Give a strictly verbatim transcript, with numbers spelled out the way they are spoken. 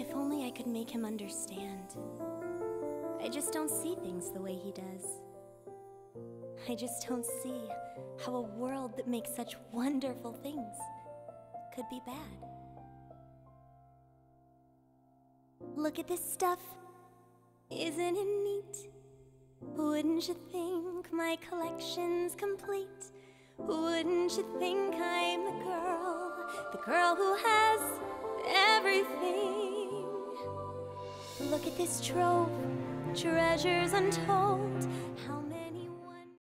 If only I could make him understand. I just don't see things the way he does. I just don't see how a world that makes such wonderful things could be bad. Look at this stuff. Isn't it neat? Wouldn't you think my collection's complete? Wouldn't you think I'm the girl, the girl who has everything? Look at this trove, treasures untold.